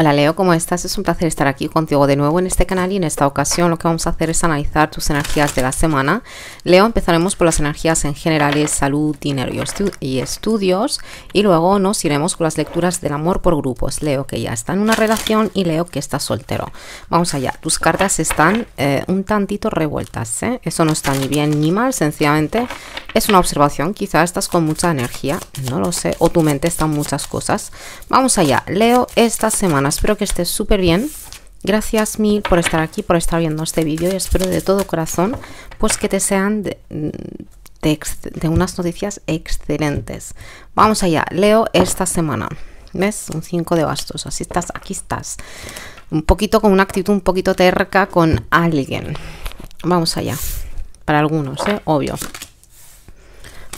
Hola Leo, ¿cómo estás? Es un placer estar aquí contigo de nuevo en este canal y en esta ocasión lo que vamos a hacer es analizar tus energías de la semana. Leo, empezaremos por las energías en generales, salud, dinero y estudios, y luego nos iremos con las lecturas del amor por grupos. Leo que ya está en una relación y Leo que está soltero. Vamos allá, tus cartas están un tantito revueltas, ¿eh? Eso no está ni bien ni mal, sencillamente es una observación. Quizá estás con mucha energía, no lo sé, o tu mente está en muchas cosas. Vamos allá, Leo, esta semana. Espero que estés súper bien. Gracias mil por estar aquí, por estar viendo este vídeo, y espero de todo corazón pues que te sean de unas noticias excelentes. Vamos allá, Leo, esta semana. ¿Ves? Un 5 de bastos. Así estás, aquí estás. Un poquito con una actitud un poquito terca con alguien. Vamos allá. Para algunos, obvio.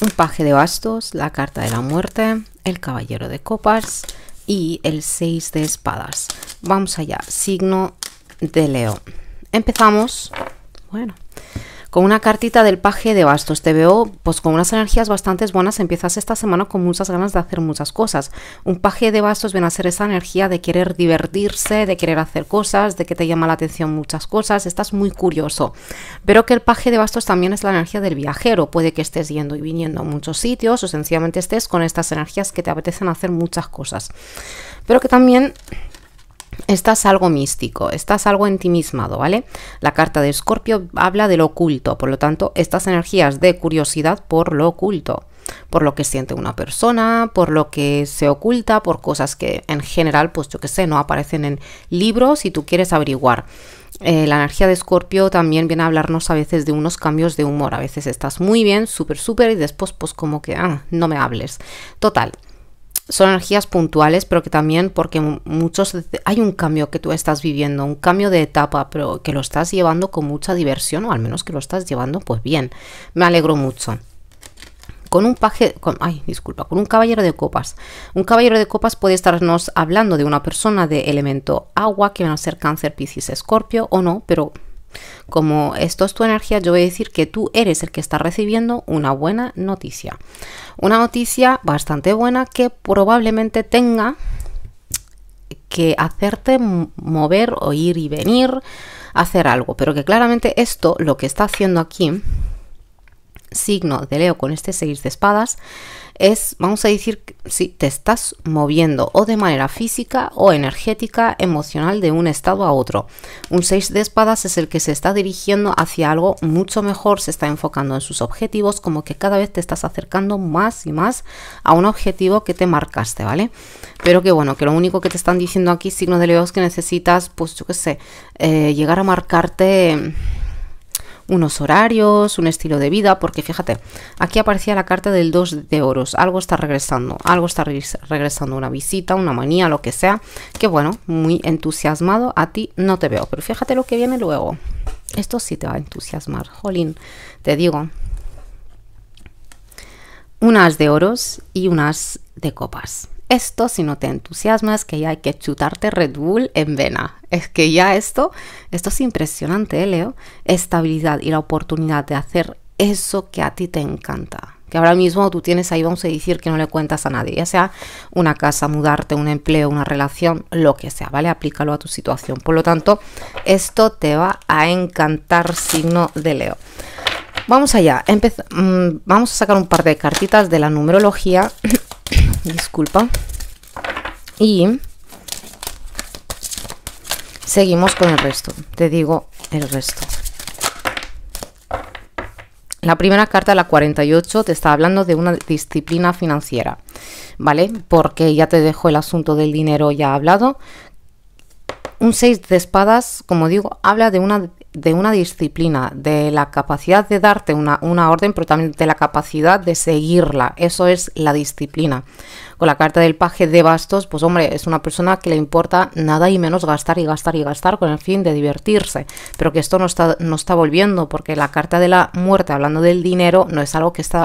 Un paje de bastos, la carta de la muerte, el caballero de copas y el 6 de espadas. Vamos allá, signo de Leo. Empezamos, bueno, con una cartita del paje de bastos. Te veo pues con unas energías bastante buenas. Empiezas esta semana con muchas ganas de hacer muchas cosas. Un paje de bastos viene a ser esa energía de querer divertirse, de querer hacer cosas, de que te llama la atención muchas cosas. Estás muy curioso. Pero que el paje de bastos también es la energía del viajero. Puede que estés yendo y viniendo a muchos sitios o sencillamente estés con estas energías que te apetecen hacer muchas cosas. Pero que también estás algo místico, estás algo ensimismado, ¿vale? La carta de Escorpio habla del oculto, por lo tanto, estas energías de curiosidad por lo oculto, por lo que siente una persona, por lo que se oculta, por cosas que en general, pues yo qué sé, no aparecen en libros y tú quieres averiguar. La energía de Escorpio también viene a hablarnos a veces de unos cambios de humor. A veces estás muy bien, súper, súper, y después pues como que, no me hables. Total. Son energías puntuales, pero que también porque muchos hay un cambio que tú estás viviendo, un cambio de etapa, pero que lo estás llevando con mucha diversión, o al menos que lo estás llevando pues bien. Me alegro mucho. Con un caballero de copas. Un caballero de copas puede estarnos hablando de una persona de elemento agua, que van a ser Cáncer, Piscis, Escorpio o no, pero como esto es tu energía, yo voy a decir que tú eres el que está recibiendo una buena noticia. Una noticia bastante buena que probablemente tenga que hacerte mover o ir y venir, hacer algo. Pero que claramente esto, lo que está haciendo aquí, signo de Leo con este 6 de espadas, es, vamos a decir, si te estás moviendo o de manera física o energética, emocional, de un estado a otro. Un 6 de espadas es el que se está dirigiendo hacia algo mucho mejor, se está enfocando en sus objetivos, como que cada vez te estás acercando más y más a un objetivo que te marcaste, ¿vale? Pero que bueno, que lo único que te están diciendo aquí, signo de Leo, es que necesitas, pues yo qué sé, llegar a marcarte unos horarios, un estilo de vida, porque fíjate, aquí aparecía la carta del 2 de oros, algo está regresando, una visita, una manía, lo que sea, que bueno, muy entusiasmado, a ti no te veo, pero fíjate lo que viene luego, esto sí te va a entusiasmar, jolín, te digo, un as de oros y un as de copas. Esto, si no te entusiasmas, que ya hay que chutarte Red Bull en vena. Es que ya esto es impresionante, ¿eh, Leo? Estabilidad y la oportunidad de hacer eso que a ti te encanta. Que ahora mismo tú tienes ahí, vamos a decir, que no le cuentas a nadie. Ya sea una casa, mudarte, un empleo, una relación, lo que sea, ¿vale? Aplícalo a tu situación. Por lo tanto, esto te va a encantar, signo de Leo. Vamos allá. Vamos a sacar un par de cartitas de la numerología. Disculpa. Y seguimos con el resto. Te digo el resto. La primera carta, la 48, te está hablando de una disciplina financiera, ¿vale? Porque ya te dejo el asunto del dinero ya hablado. Un 6 de espadas, como digo, habla de una disciplina, de la capacidad de darte una orden, pero también de la capacidad de seguirla. Eso es la disciplina. Con la carta del paje de bastos, pues hombre, es una persona que le importa nada y menos gastar y gastar y gastar con el fin de divertirse, pero que esto no está volviendo, porque la carta de la muerte, hablando del dinero, no es algo que se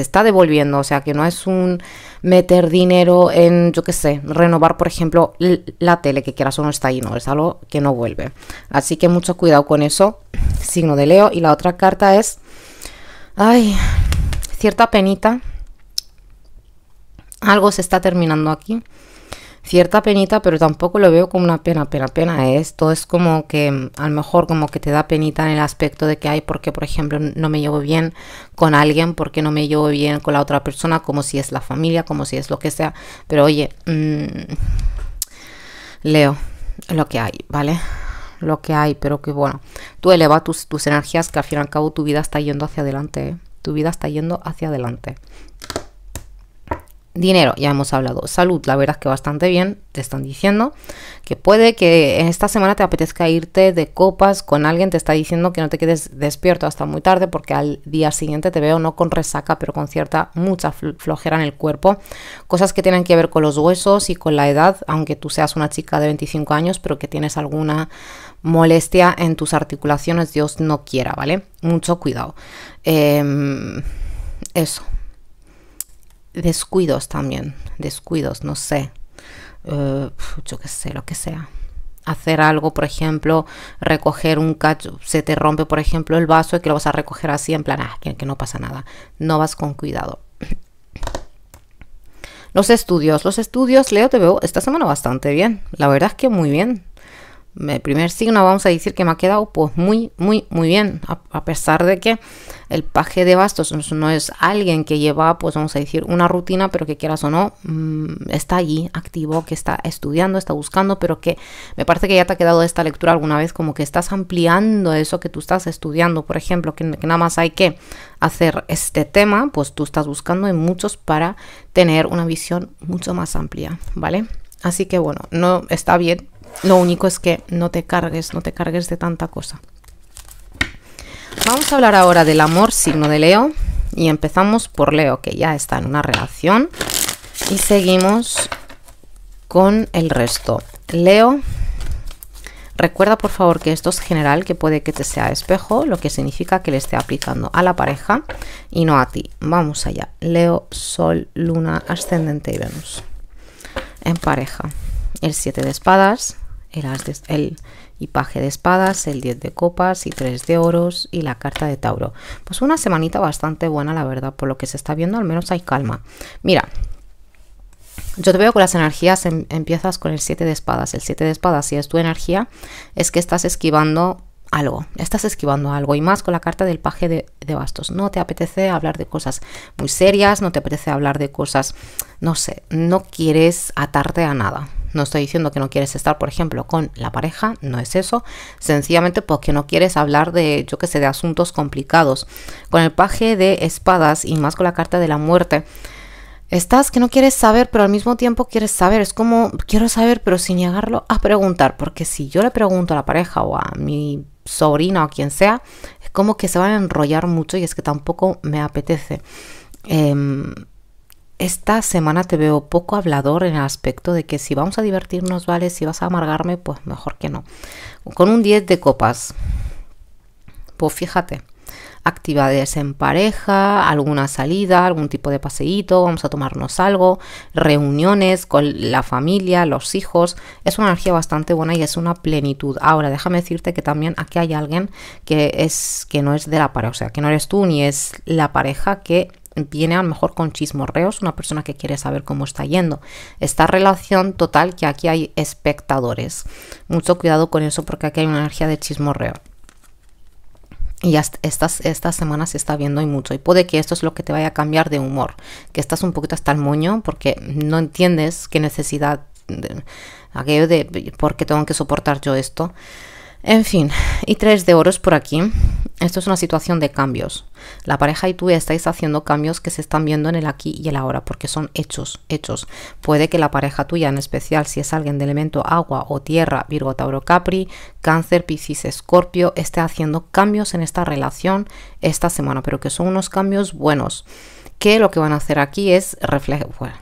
está devolviendo, o sea, que no es un meter dinero en, yo qué sé, renovar, por ejemplo, la tele, que quieras o no está ahí, no, es algo que no vuelve. Así que mucho cuidado con eso, signo de Leo. Y la otra carta es, ay, cierta penita. Algo se está terminando aquí. cierta penita, pero tampoco lo veo como una pena. Esto es como que a lo mejor como que te da penita en el aspecto de que hay porque, por ejemplo, no me llevo bien con alguien, porque no me llevo bien con la otra persona, como si es la familia, como si es lo que sea. Pero oye, Leo, lo que hay, ¿vale? Lo que hay, pero que bueno, tú eleva tus energías, que al fin y al cabo tu vida está yendo hacia adelante, ¿eh? Tu vida está yendo hacia adelante. Dinero, ya hemos hablado. Salud, la verdad es que bastante bien. Te están diciendo que puede que esta semana te apetezca irte de copas con alguien. Te está diciendo que no te quedes despierto hasta muy tarde, porque al día siguiente te veo no con resaca, pero con cierta mucha flojera en el cuerpo. Cosas que tienen que ver con los huesos y con la edad, aunque tú seas una chica de 25 años, pero que tienes alguna molestia en tus articulaciones, Dios no quiera, ¿vale? Mucho cuidado. Eso. Descuidos también, descuidos, no sé, yo qué sé, lo que sea. Hacer algo, por ejemplo, recoger un cacho, se te rompe, por ejemplo, el vaso y que lo vas a recoger así en plan, que no pasa nada, no vas con cuidado. Los estudios, Leo, te veo esta semana bastante bien, la verdad es que muy bien. El primer signo, vamos a decir que me ha quedado pues muy bien, a pesar de que el paje de bastos no es alguien que lleva, pues vamos a decir, una rutina, pero que quieras o no, está allí activo, que está estudiando, está buscando, pero que me parece que ya te ha quedado esta lectura alguna vez, como que estás ampliando eso que tú estás estudiando, por ejemplo, que nada más hay que hacer este tema, pues tú estás buscando en muchos para tener una visión mucho más amplia, ¿vale? Así que bueno, no está bien. Lo único es que no te cargues de tanta cosa. Vamos a hablar ahora del amor, signo de Leo, y empezamos por Leo, que ya está en una relación, y seguimos con el resto. Leo, recuerda por favor que esto es general, que puede que te sea espejo, lo que significa que le esté aplicando a la pareja y no a ti. Vamos allá. Leo, Sol, Luna, Ascendente y Venus. En pareja. El 7 de espadas, el paje de espadas, el 10 de copas y 3 de oros y la carta de Tauro. Pues una semanita bastante buena, la verdad, por lo que se está viendo, al menos hay calma. Mira, yo te veo con las energías, empiezas con el 7 de espadas. El 7 de espadas, si es tu energía, es que estás esquivando algo, y más con la carta del paje de bastos. No te apetece hablar de cosas muy serias, no te apetece hablar de cosas, no sé, no quieres atarte a nada. No estoy diciendo que no quieres estar, por ejemplo, con la pareja, no es eso. Sencillamente porque no quieres hablar de, yo qué sé, de asuntos complicados. Con el paje de espadas y más con la carta de la muerte, estás que no quieres saber, pero al mismo tiempo quieres saber. Es como, quiero saber, pero sin llegarlo a preguntar. Porque si yo le pregunto a la pareja o a mi sobrina o quien sea, es como que se van a enrollar mucho y es que tampoco me apetece. Esta semana te veo poco hablador en el aspecto de que si vamos a divertirnos, vale, si vas a amargarme, pues mejor que no. Con un 10 de copas, pues fíjate, actividades en pareja, alguna salida, algún tipo de paseíto, vamos a tomarnos algo, reuniones con la familia, los hijos. Es una energía bastante buena y es una plenitud. Ahora, déjame decirte que también aquí hay alguien que no es de la pareja, o sea, que no eres tú ni es la pareja, que viene a lo mejor con chismorreos, una persona que quiere saber cómo está yendo esta relación. Total, que aquí hay espectadores. Mucho cuidado con eso porque aquí hay una energía de chismorreo. Y esta semana se está viendo y mucho. Y puede que esto es lo que te vaya a cambiar de humor. Que estás un poquito hasta el moño porque no entiendes qué necesidad, aquello de por qué tengo que soportar yo esto. En fin, y 3 de oros por aquí. Esto es una situación de cambios. La pareja y tú estáis haciendo cambios que se están viendo en el aquí y el ahora, porque son hechos. Puede que la pareja tuya, en especial si es alguien de elemento agua o tierra, Virgo, Tauro, Capri, Cáncer, Piscis, Escorpio, esté haciendo cambios en esta relación esta semana, pero que son unos cambios buenos, que lo que van a hacer aquí es reflejar, bueno,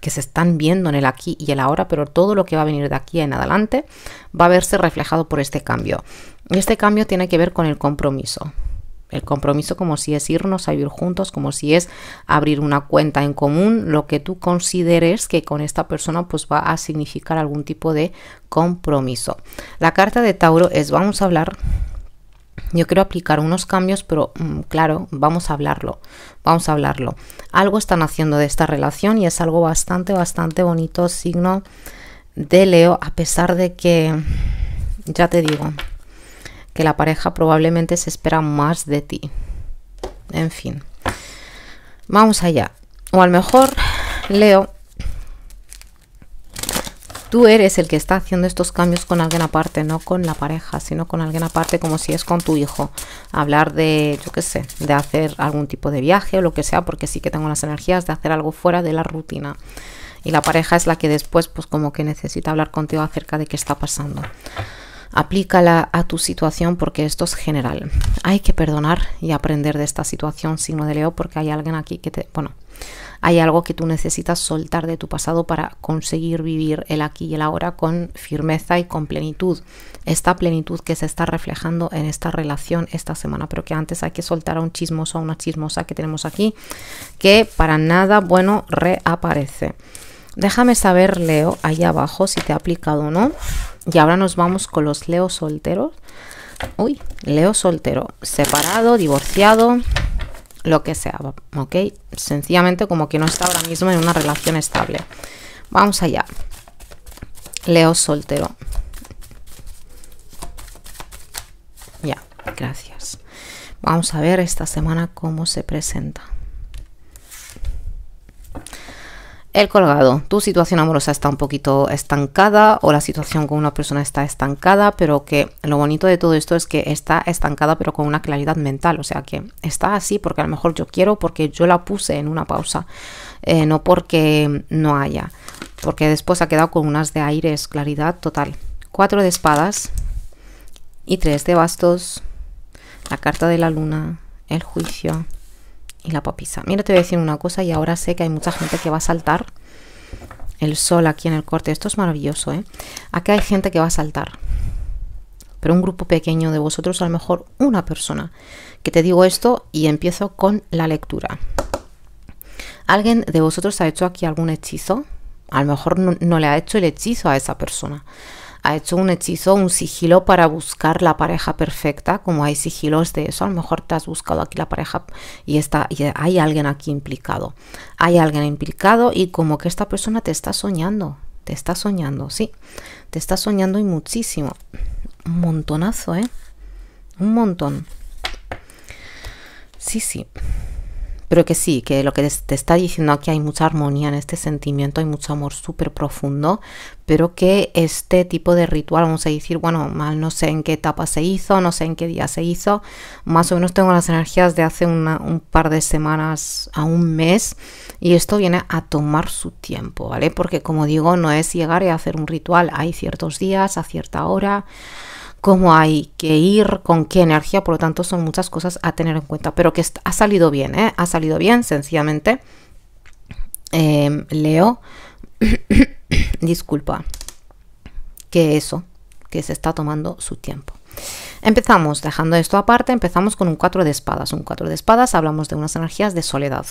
que se están viendo en el aquí y el ahora, pero todo lo que va a venir de aquí en adelante va a verse reflejado por este cambio. Este cambio tiene que ver con el compromiso. El compromiso, como si es irnos a vivir juntos, como si es abrir una cuenta en común, lo que tú consideres que con esta persona pues va a significar algún tipo de compromiso. La carta de Tauro es, vamos a hablar yo quiero aplicar unos cambios, pero claro, vamos a hablarlo. Algo están haciendo de esta relación y es algo bastante bonito, signo de Leo, a pesar de que, ya te digo, que la pareja probablemente se espera más de ti. En fin, vamos allá. O a lo mejor, Leo, tú eres el que está haciendo estos cambios con alguien aparte, no con la pareja, sino con alguien aparte, como si es con tu hijo. Hablar de, yo qué sé, de hacer algún tipo de viaje o lo que sea, porque sí que tengo las energías de hacer algo fuera de la rutina. Y la pareja es la que después, pues como que necesita hablar contigo acerca de qué está pasando. Aplícala a tu situación porque esto es general. Hay que perdonar y aprender de esta situación, signo de Leo, porque hay alguien aquí que te... Bueno, hay algo que tú necesitas soltar de tu pasado para conseguir vivir el aquí y el ahora con firmeza y con plenitud. Esta plenitud que se está reflejando en esta relación esta semana, pero que antes hay que soltar a un chismoso, a una chismosa que tenemos aquí, que para nada bueno reaparece. Déjame saber, Leo, ahí abajo si te ha aplicado o no. Y ahora nos vamos con los Leo solteros. Uy, Leo soltero, separado, divorciado, lo que sea, ¿ok? Sencillamente como que no está ahora mismo en una relación estable. Vamos allá. Leo soltero. Ya, gracias. Vamos a ver esta semana cómo se presenta. El colgado, tu situación amorosa está un poquito estancada o la situación con una persona está estancada, pero que lo bonito de todo esto es que está estancada pero con una claridad mental, o sea que está así porque a lo mejor yo quiero, porque yo la puse en una pausa, no porque no haya, porque después ha quedado con unas de aire, es claridad total. 4 de espadas y 3 de bastos, la carta de la luna, el juicio y la papisa. Mira, te voy a decir una cosa y ahora sé que hay mucha gente que va a saltar el sol aquí en el corte. Esto es maravilloso, ¿eh? Aquí hay gente que va a saltar. Pero un grupo pequeño de vosotros, a lo mejor una persona. Que te digo esto y empiezo con la lectura. ¿Alguien de vosotros ha hecho aquí algún hechizo? A lo mejor no le ha hecho el hechizo a esa persona. Ha hecho un hechizo, un sigilo para buscar la pareja perfecta, como hay sigilos de eso, a lo mejor te has buscado aquí la pareja y hay alguien aquí implicado. Hay alguien implicado y como que esta persona te está soñando, sí, te está soñando y muchísimo. Un montonazo, ¿eh? Un montón. Sí. Pero que sí, que lo que te está diciendo aquí hay mucha armonía en este sentimiento, hay mucho amor súper profundo, pero que este tipo de ritual, vamos a decir, bueno, no sé en qué etapa se hizo, no sé en qué día se hizo, más o menos tengo las energías de hace un par de semanas a un mes, y esto viene a tomar su tiempo, ¿vale? Porque como digo, no es llegar y hacer un ritual, hay ciertos días, a cierta hora... cómo hay que ir, con qué energía, por lo tanto son muchas cosas a tener en cuenta, pero que ha salido bien, ¿eh? Ha salido bien, sencillamente, Leo, disculpa, que eso, que se está tomando su tiempo. Empezamos, dejando esto aparte, empezamos con un 4 de espadas. Un 4 de espadas, hablamos de unas energías de soledad.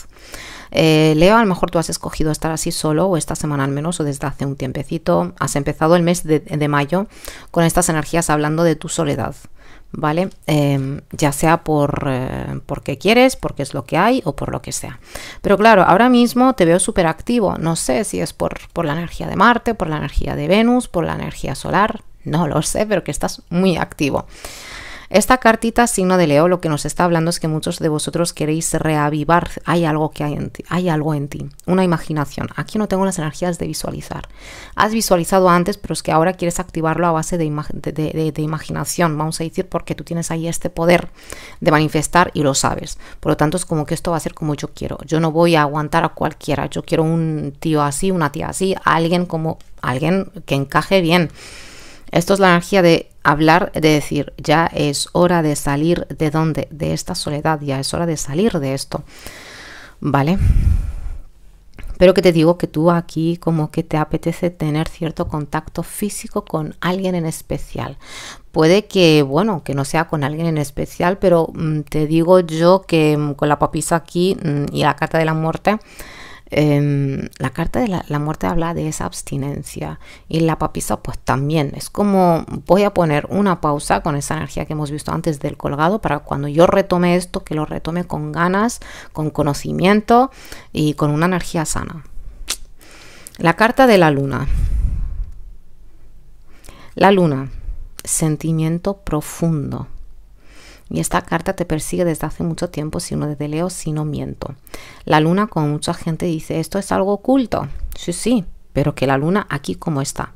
Leo, a lo mejor tú has escogido estar así solo, o esta semana al menos, o desde hace un tiempecito. Has empezado el mes de mayo con estas energías hablando de tu soledad, ¿vale? Ya sea porque quieres, porque es lo que hay, o por lo que sea. Pero claro, ahora mismo te veo súper activo. No sé si es por la energía de Marte, por la energía de Venus, por la energía solar... No lo sé, pero que estás muy activo. Esta cartita, signo de Leo, lo que nos está hablando es que muchos de vosotros queréis reavivar. Hay algo que hay algo en ti, una imaginación. Aquí no tengo las energías de visualizar. Has visualizado antes, pero es que ahora quieres activarlo a base de imaginación, vamos a decir, porque tú tienes ahí este poder de manifestar y lo sabes. Por lo tanto, es como que esto va a ser como yo quiero. Yo no voy a aguantar a cualquiera. Yo quiero un tío así, una tía así, alguien que encaje bien. Esto es la energía de hablar, de decir, ya es hora de salir de dónde, de esta soledad, ya es hora de salir de esto, ¿vale? Pero que te digo que tú aquí como que te apetece tener cierto contacto físico con alguien en especial. Puede que, bueno, que no sea con alguien en especial, pero te digo yo que con la papisa aquí y la carta de la muerte... La carta de la muerte habla de esa abstinencia, y la papisa pues también es como voy a poner una pausa con esa energía que hemos visto antes del colgado, para cuando yo retome esto, que lo retome con ganas, con conocimiento y con una energía sana. La carta de la luna. La luna, sentimiento profundo. Y esta carta te persigue desde hace mucho tiempo, si no desde Leo, si no miento. La luna, como mucha gente dice, esto es algo oculto. Sí, sí, pero que la luna aquí como está.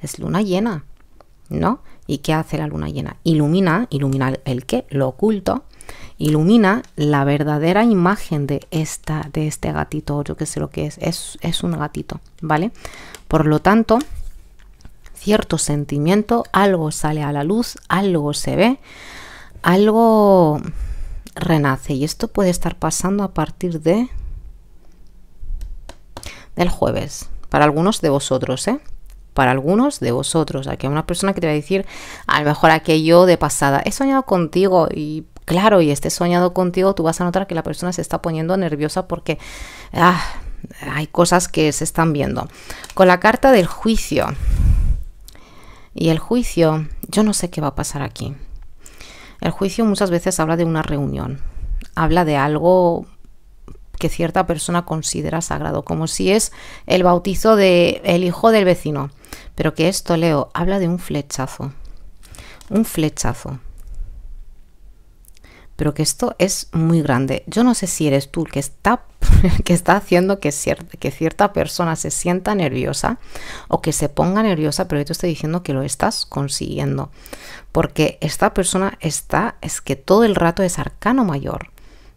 Es luna llena, ¿no? ¿Y qué hace la luna llena? Ilumina, ilumina el qué, lo oculto. Ilumina la verdadera imagen de este gatito, yo qué sé lo que es un gatito, ¿vale? Por lo tanto, cierto sentimiento, algo sale a la luz, algo se ve, algo renace, y esto puede estar pasando a partir del jueves, para algunos de vosotros, ¿eh? Para algunos de vosotros. Aquí hay una persona que te va a decir, a lo mejor aquello de pasada, he soñado contigo, y claro, y esté soñado contigo, tú vas a notar que la persona se está poniendo nerviosa porque hay cosas que se están viendo. Con la carta del juicio, y el juicio, yo no sé qué va a pasar aquí. El juicio muchas veces habla de una reunión, habla de algo que cierta persona considera sagrado, como si es el bautizo del hijo del vecino. Pero que esto, Leo, habla de un flechazo. Un flechazo. Pero que esto es muy grande. Yo no sé si eres tú el que está, haciendo que cierta persona se sienta nerviosa o que se ponga nerviosa, pero yo te estoy diciendo que lo estás consiguiendo. Porque esta persona está, es que todo el rato es arcano mayor.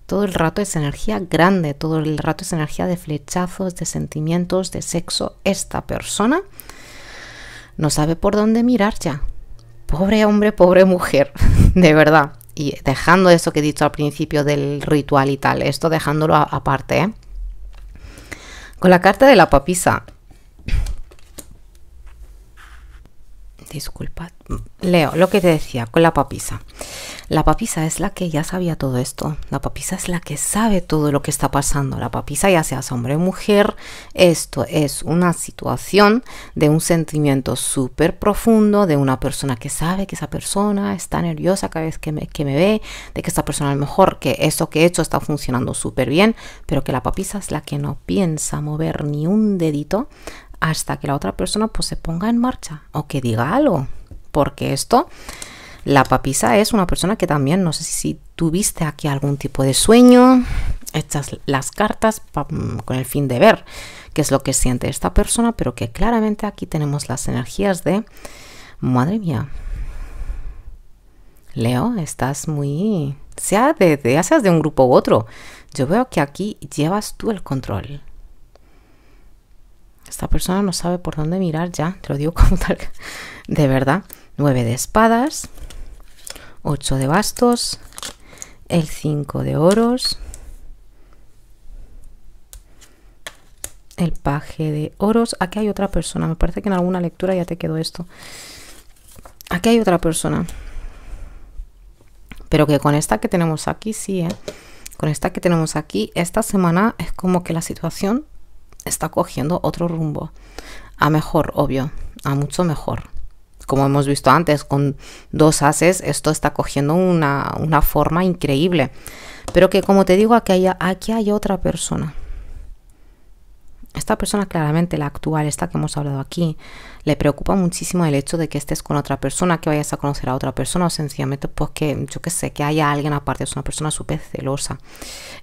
Todo el rato es energía grande, todo el rato es energía de flechazos, de sentimientos, de sexo. Esta persona no sabe por dónde mirar ya. Pobre hombre, pobre mujer, de verdad. Y dejando eso que he dicho al principio del ritual y tal, esto dejándolo aparte, ¿eh? Con la carta de la papisa. Disculpad. Leo, lo que te decía, con la papisa. La papisa es la que ya sabía todo esto. La papisa es la que sabe todo lo que está pasando. La papisa, ya seas hombre o mujer, esto es una situación de un sentimiento súper profundo, de una persona que sabe que esa persona está nerviosa cada vez que me ve, de que esta persona a lo mejor, que eso que he hecho está funcionando súper bien, pero que la papisa es la que no piensa mover ni un dedito hasta que la otra persona pues se ponga en marcha o que diga algo. Porque esto, la papisa es una persona que también, no sé si tuviste aquí algún tipo de sueño, echas las cartas con el fin de ver qué es lo que siente esta persona, pero que claramente aquí tenemos las energías de, madre mía, Leo, estás muy, ya seas de un grupo u otro, yo veo que aquí llevas tú el control. Esta persona no sabe por dónde mirar ya, te lo digo como tal, de verdad. 9 de espadas, 8 de bastos, el 5 de oros, el paje de oros. Aquí hay otra persona, me parece que en alguna lectura ya te quedó esto. Aquí hay otra persona, pero que con esta que tenemos aquí, sí, ¿eh? Con esta que tenemos aquí, esta semana es como que la situación está cogiendo otro rumbo, a mejor, obvio, a mucho mejor. Como hemos visto antes, con 2 ases, esto está cogiendo una forma increíble. Pero que, como te digo, aquí hay otra persona. Esta persona, claramente, la actual, esta que hemos hablado aquí, le preocupa muchísimo el hecho de que estés con otra persona, que vayas a conocer a otra persona, o sencillamente, pues que, yo qué sé, que haya alguien aparte. Es una persona súper celosa.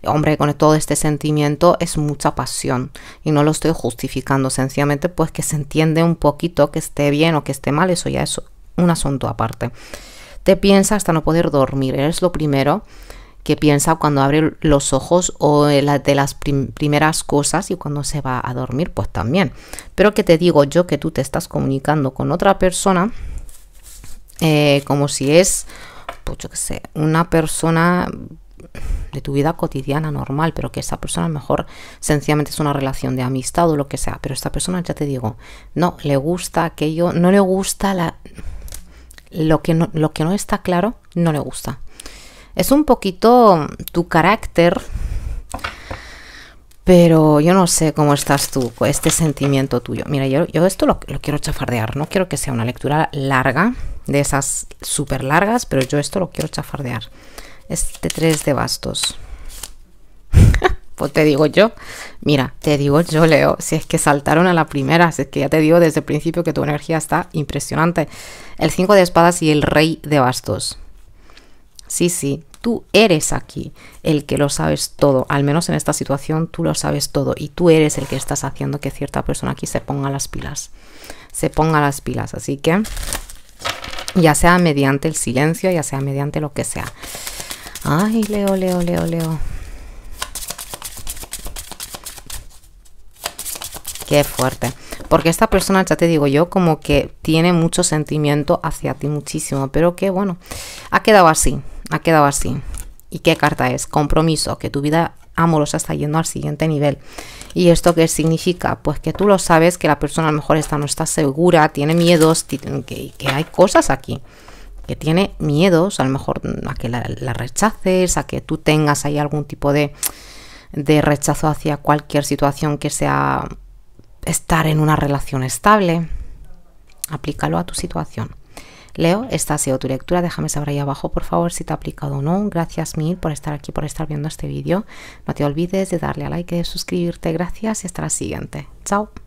Hombre, con todo este sentimiento es mucha pasión, y no lo estoy justificando, sencillamente, pues que se entiende un poquito, que esté bien o que esté mal, eso ya es un asunto aparte. Te piensa hasta no poder dormir, eres lo primero que piensa cuando abre los ojos, o de las primeras cosas, y cuando se va a dormir pues también. Pero que te digo yo que tú te estás comunicando con otra persona como si es, pues yo qué sé, una persona de tu vida cotidiana normal, pero que esa persona a lo mejor sencillamente es una relación de amistad o lo que sea, pero esta persona, ya te digo, no le gusta aquello, no le gusta lo que no está claro, no le gusta. Es un poquito tu carácter, Pero yo no sé cómo estás tú con este sentimiento tuyo. Mira, yo esto lo quiero chafardear. No quiero que sea una lectura larga, de esas súper largas, pero yo esto lo quiero chafardear. Este 3 de bastos. Pues te digo yo, mira, te digo yo, Leo, si es que saltaron a la primera, si es que ya te digo desde el principio que tu energía está impresionante. El 5 de espadas y el rey de bastos. Sí, sí, tú eres aquí el que lo sabes todo, al menos en esta situación tú lo sabes todo y tú eres el que estás haciendo que cierta persona aquí se ponga las pilas. Se ponga las pilas, así que ya sea mediante el silencio, ya sea mediante lo que sea. Ay, Leo, Leo, Leo, Leo. Qué fuerte, porque esta persona, ya te digo yo, como que tiene mucho sentimiento hacia ti, muchísimo, pero que bueno, ha quedado así, ha quedado así. ¿Y qué carta es? Compromiso, que tu vida amorosa está yendo al siguiente nivel. ¿Y esto qué significa? Pues que tú lo sabes, que la persona a lo mejor no está segura, tiene miedos, que hay cosas aquí, que tiene miedos, a lo mejor a que la rechaces, a que tú tengas ahí algún tipo de rechazo hacia cualquier situación que sea... estar en una relación estable. Aplícalo a tu situación. Leo, esta ha sido tu lectura. Déjame saber ahí abajo, por favor, si te ha aplicado o no. Gracias mil por estar aquí, por estar viendo este vídeo. No te olvides de darle a like, de suscribirte. Gracias y hasta la siguiente. Chao.